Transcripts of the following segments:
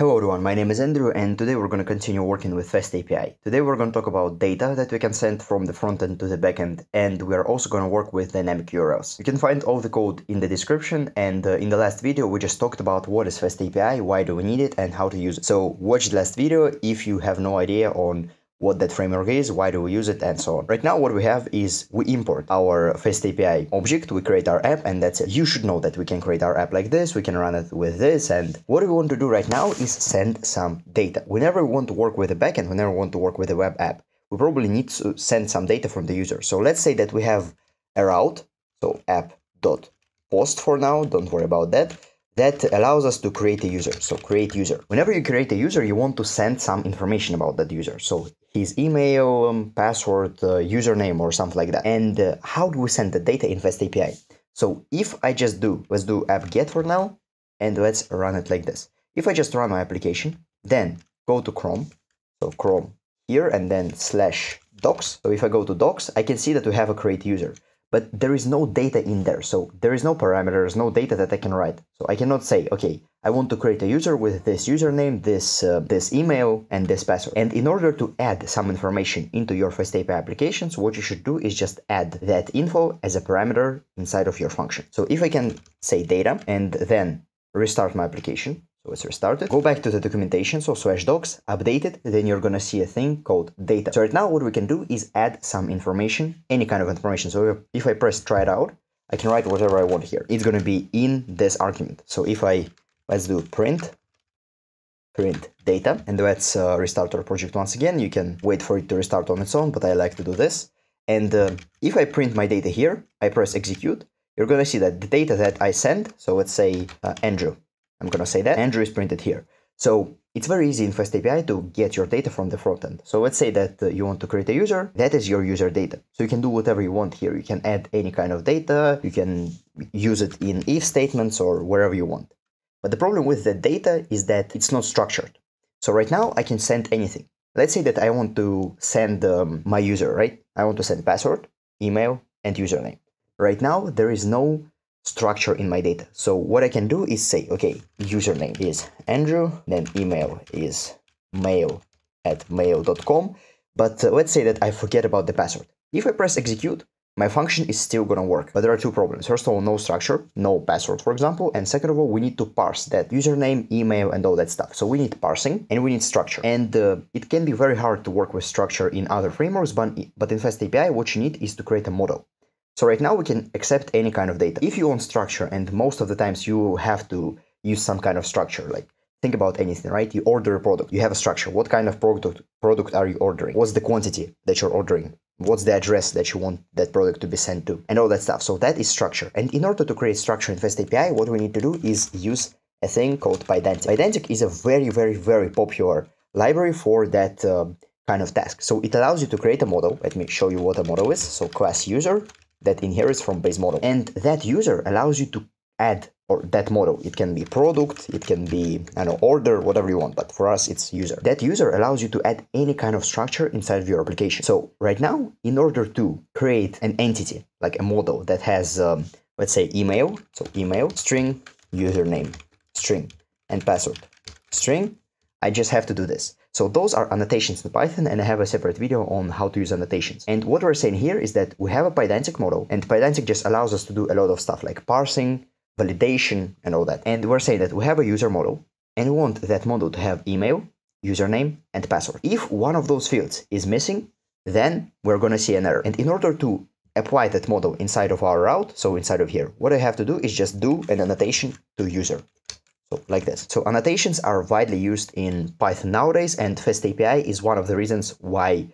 Hello everyone, my name is Andrew and today we're going to continue working with FastAPI. Today we're going to talk about data that we can send from the front end to the back end, and we're also going to work with dynamic URLs. You can find all the code in the description, and in the last video we just talked about what is FastAPI, why do we need it, and how to use it. So watch the last video if you have no idea on what that framework is, why do we use it, and so on. Right now what we have is we import our FastAPI object, we create our app, and that's it. You should know that we can create our app like this, we can run it with this, and what we want to do right now is send some data. Whenever we want to work with a backend, whenever we want to work with a web app, we probably need to send some data from the user. So let's say that we have a route, so app.post for now, don't worry about that. That allows us to create a user, so create user. Whenever you create a user, you want to send some information about that user, so his email, password, username, or something like that. And how do we send the data in FastAPI? So if I just do, let's do app get for now, and let's run it like this. If I just run my application, then go to Chrome, so Chrome here, and then /docs. So if I go to docs, I can see that we have a create user. But there is no data in there, so there is no parameters, no data that I can write. So I cannot say, okay, I want to create a user with this username, this email, and this password. And in order to add some information into your FastAPI applications, what you should do is just add that info as a parameter inside of your function. So if I can say data and then restart my application, so it's restarted, go back to the documentation, so /docs, update it, then you're gonna see a thing called data. So right now what we can do is add some information, any kind of information. So if I press try it out, I can write whatever I want here. It's gonna be in this argument. So if I, let's do print data, and let's restart our project once again. You can wait for it to restart on its own, but I like to do this. And if I print my data here, I press execute, you're gonna see that the data that I send, so let's say Andrew, I'm gonna say that Andrew is printed here. So it's very easy in FastAPI to get your data from the front end. So let's say that you want to create a user, that is your user data. So you can do whatever you want here. You can add any kind of data, you can use it in if statements or wherever you want. But the problem with the data is that it's not structured. So right now I can send anything. Let's say that I want to send my user, right? I want to send password, email, and username. Right now there is no structure in my data. So what I can do is say, okay, username is Andrew, then email is mail@mail.com, but let's say that I forget about the password. If I press execute, my function is still gonna work, but there are two problems. First of all, no structure, no password, for example, and second of all, we need to parse that username, email, and all that stuff. So we need parsing and we need structure, and it can be very hard to work with structure in other frameworks, but in FastAPI, what you need is to create a model. So right now we can accept any kind of data. If you want structure, and most of the times you have to use some kind of structure, like think about anything, right? You order a product, you have a structure. What kind of product are you ordering? What's the quantity that you're ordering? What's the address that you want that product to be sent to? And all that stuff. So that is structure. And in order to create structure in FastAPI, what we need to do is use a thing called Pydantic. Pydantic is a very, very, very popular library for that kind of task. So it allows you to create a model. Let me show you what a model is. So class user, that inherits from base model, and that user allows you to add, or that model, it can be product, it can be an order, whatever you want, but for us it's user. That user allows you to add any kind of structure inside of your application. So right now, in order to create an entity, like a model that has let's say email, so email, string, username, string, and password, string, I just have to do this. So those are annotations in Python, and I have a separate video on how to use annotations. And what we're saying here is that we have a Pydantic model, and Pydantic just allows us to do a lot of stuff like parsing, validation, and all that. And we're saying that we have a user model, and we want that model to have email, username, and password. If one of those fields is missing, then we're gonna see an error. And in order to apply that model inside of our route, so inside of here, what I have to do is just do an annotation to user. So like this. So annotations are widely used in Python nowadays, and FastAPI is one of the reasons why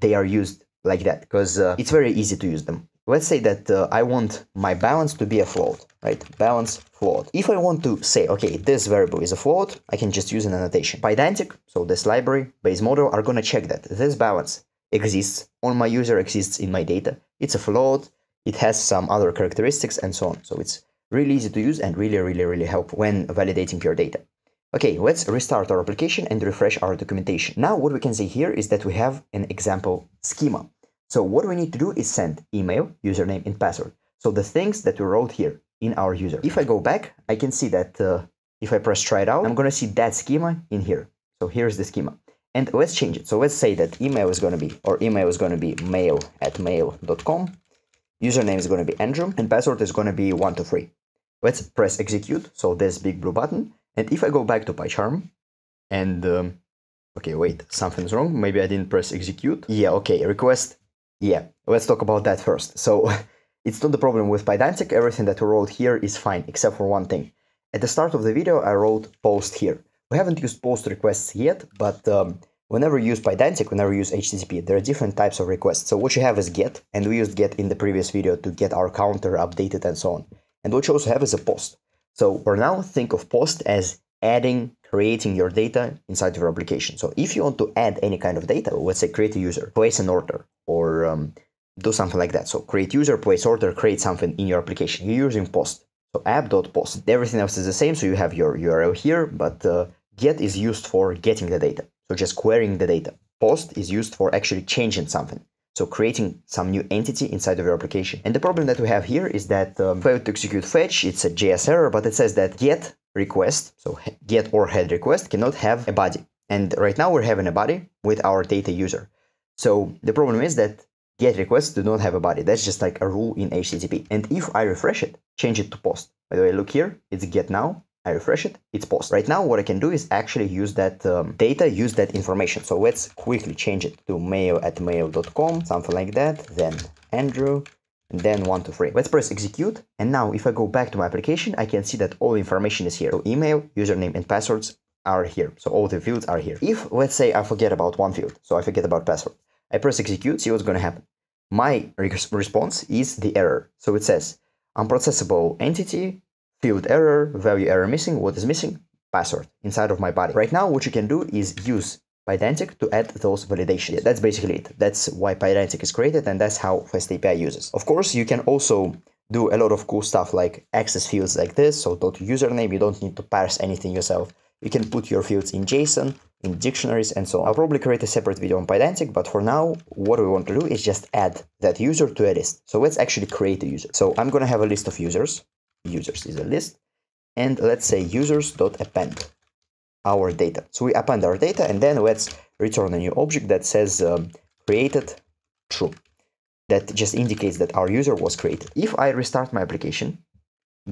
they are used like that, because it's very easy to use them. Let's say that I want my balance to be a float, right? Balance float. If I want to say, okay, this variable is a float, I can just use an annotation. Pydantic, so this library, base model, are gonna check that this balance exists on my user, exists in my data. It's a float, it has some other characteristics, and so on. So it's really easy to use and really, really, really help when validating your data. Okay, let's restart our application and refresh our documentation. Now what we can see here is that we have an example schema. So what we need to do is send email, username, and password. So the things that we wrote here in our user. If I go back, I can see that If I press try it out, I'm going to see that schema in here. So here's the schema. And let's change it. So let's say that email is going to be, or email is going to be mail@mail.com. Username is going to be Andrew, and password is going to be 123. Let's press execute. So this big blue button. And if I go back to PyCharm and, okay, wait, something's wrong. Maybe I didn't press execute. Yeah, okay, request. Yeah, let's talk about that first. So it's not the problem with Pydantic. Everything that we wrote here is fine, except for one thing. At the start of the video, I wrote post here. We haven't used post requests yet, but whenever you use Pydantic, whenever you use HTTP, there are different types of requests. So what you have is get, and we used get in the previous video to get our counter updated and so on. And what you also have is a post. So for now, think of post as adding, creating your data inside your application. So if you want to add any kind of data, let's say create a user, place an order, or do something like that. So create user, place order, create something in your application. You're using post. So app.post. Everything else is the same. So you have your URL here, but get is used for getting the data. So just querying the data. Post is used for actually changing something. So creating some new entity inside of your application. And the problem that we have here is that failed to execute fetch, it's a JS error, but it says that get request, so get or head request cannot have a body. And right now we're having a body with our data user. So the problem is that get requests do not have a body. That's just like a rule in HTTP. And if I refresh it, change it to post. By the way, look here, it's get now. I refresh it, it's post. Right now, what I can do is actually use that data, use that information. So let's quickly change it to mail@mail.com, something like that, then Andrew, and then 123. Let's press execute. And now if I go back to my application, I can see that all information is here. So email, username, and passwords are here. So all the fields are here. If, let's say, I forget about one field, so I forget about password, I press execute, see what's going to happen. My response is the error. So it says, unprocessable entity, field error, value error missing. What is missing? Password inside of my body. Right now, what you can do is use Pydantic to add those validations. Yeah, that's basically it. That's why Pydantic is created, and that's how FastAPI uses. Of course, you can also do a lot of cool stuff like access fields like this. So .username, you don't need to parse anything yourself. You can put your fields in JSON, in dictionaries, and so on. I'll probably create a separate video on Pydantic, but for now, what we want to do is just add that user to a list. So let's actually create a user. So I'm going to have a list of users. Users is a list, and let's say users.append our data. So we append our data, and then let's return a new object that says created true. That just indicates that our user was created. If I restart my application,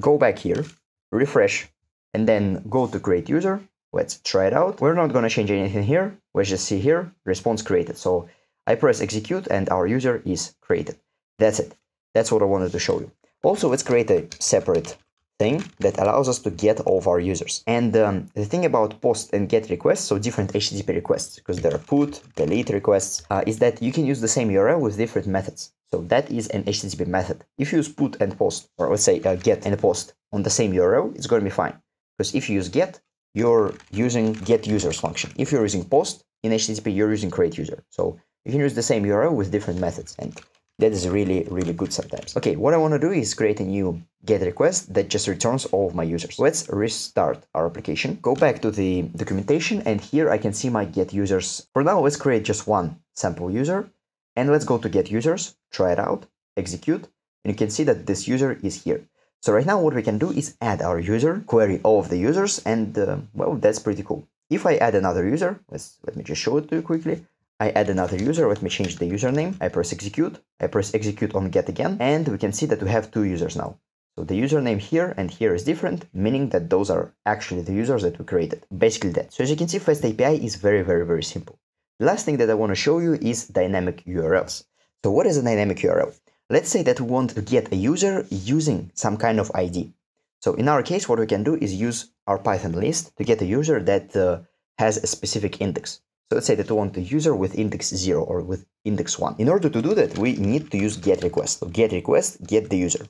go back here, refresh, and then go to create user, let's try it out. We're not going to change anything here. Let's just see here, response created. So I press execute, and our user is created. That's it. That's what I wanted to show you. Also, let's create a separate thing that allows us to get all of our users. And the thing about post and get requests, so different HTTP requests, because there are put, delete requests, is that you can use the same URL with different methods. So that is an HTTP method. If you use put and post, or let's say get and post on the same URL, it's going to be fine. Because if you use get, you're using get users function. If you're using post in HTTP, you're using create user. So you can use the same URL with different methods. And that is really, really good sometimes. Okay, what I want to do is create a new get request that just returns all of my users. Let's restart our application, go back to the documentation, and here I can see my get users. For now, let's create just one sample user, and let's go to get users, try it out, execute, and you can see that this user is here. So right now, what we can do is add our user, query all of the users, and well, that's pretty cool. If I add another user, let me just show it to you quickly. I add another user, let me change the username, I press execute on get again, and we can see that we have two users now. So the username here and here is different, meaning that those are actually the users that we created. Basically that. So as you can see, FastAPI is very, very, very simple. The last thing that I want to show you is dynamic URLs. So what is a dynamic URL? Let's say that we want to get a user using some kind of ID. So in our case, what we can do is use our Python list to get a user that has a specific index. So let's say that we want a user with index 0 or with index 1. In order to do that, we need to use get request. So get request, get the user,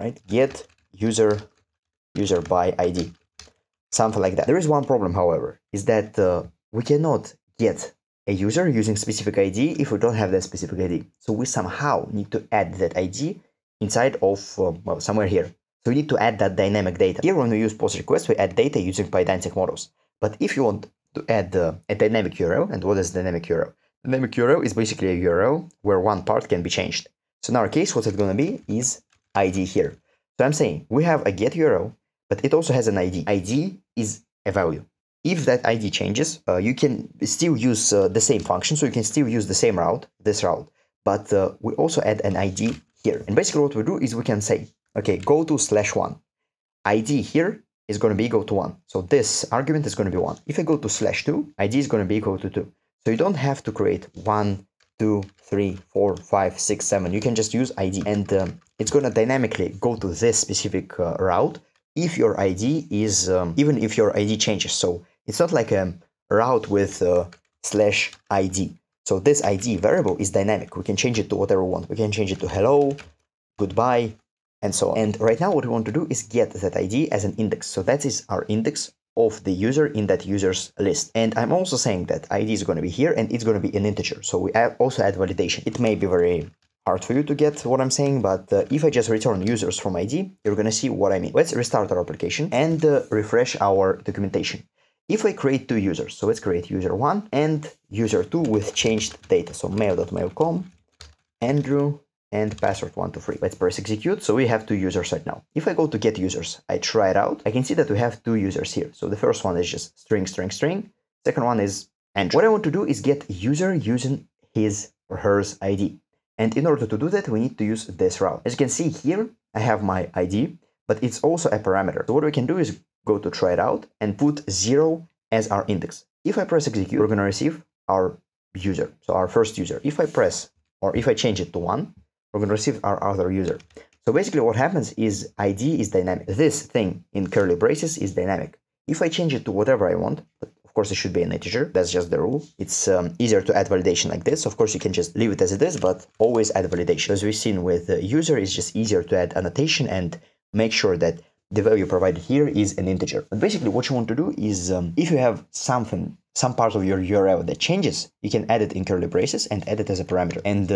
right? Get user, user by ID, something like that. There is one problem, however, is that we cannot get a user using specific ID if we don't have that specific ID. So we somehow need to add that ID inside of, well, somewhere here. So we need to add that dynamic data. Here, when we use post request, we add data using Pydantic models. But if you want to add a dynamic URL. And what is dynamic URL? Dynamic URL is basically a URL where one part can be changed. So in our case, what it's going to be is ID here. So I'm saying we have a get URL, but it also has an ID. ID is a value. If that ID changes, you can still use the same function, so you can still use the same route, this route, but we also add an ID here. And basically what we do is we can say, okay, go to /1. ID here is going to be equal to 1. So this argument is going to be 1. If I go to /2, ID is going to be equal to 2. So you don't have to create 1, 2, 3, 4, 5, 6, 7. You can just use ID, and it's going to dynamically go to this specific route if your ID is, even if your ID changes. So it's not like a route with /ID. So this ID variable is dynamic. We can change it to whatever we want. We can change it to hello, goodbye, and so on. And right now what we want to do is get that ID as an index. So that is our index of the user in that user's list. And I'm also saying that ID is going to be here and it's going to be an integer. So we also add validation. It may be very hard for you to get what I'm saying, but if I just return users from ID, you're going to see what I mean. Let's restart our application and refresh our documentation. If I create two users, so let's create user1 and user2 with changed data. So mail.mail.com, Andrew, and password123. Let's press execute. So we have two users right now. If I go to get users, I try it out. I can see that we have two users here. So the first one is just string, string, string. Second one is Andrew. What I want to do is get user using his or hers ID. And in order to do that, we need to use this route. As you can see here, I have my ID, but it's also a parameter. So what we can do is go to try it out and put 0 as our index. If I press execute, we're going to receive our user. So our first user. If I press, or if I change it to 1, we're going to receive our other user. So basically what happens is ID is dynamic. This thing in curly braces is dynamic. If I change it to whatever I want, but of course it should be an integer. That's just the rule. It's easier to add validation like this. Of course, you can just leave it as it is, but always add validation. As we've seen with the user, it's just easier to add annotation and make sure that the value provided here is an integer. But basically what you want to do is if you have something, some part of your URL that changes, you can add it in curly braces and add it as a parameter. And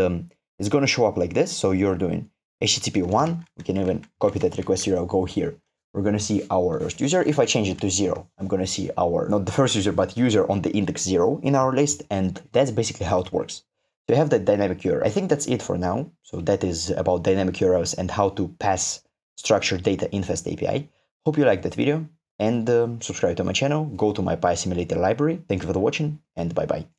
it's going to show up like this. So you're doing HTTP 1. We can even copy that request URL, go here. We're going to see our first user. If I change it to 0, I'm going to see our, not the first user, but user on the index 0 in our list. And that's basically how it works. So you have that dynamic URL. I think that's it for now. So that is about dynamic URLs and how to pass structured data in FastAPI. Hope you liked that video, and subscribe to my channel. Go to my PySimulator library. Thank you for watching, and bye-bye.